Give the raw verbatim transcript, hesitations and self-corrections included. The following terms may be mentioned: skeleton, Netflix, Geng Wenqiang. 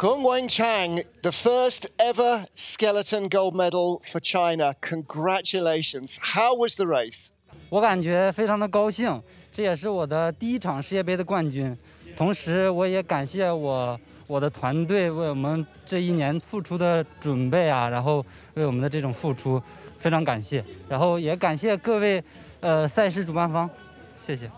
Geng Wenqiang, the first ever skeleton gold medal for China. Congratulations. How was the race? 我感觉非常的高兴，这也是我的第一场世界杯的冠军。同时，我也感谢我我的团队为我们这一年付出的准备啊，然后为我们的这种付出，非常感谢。然后也感谢各位，呃，赛事主办方，谢谢。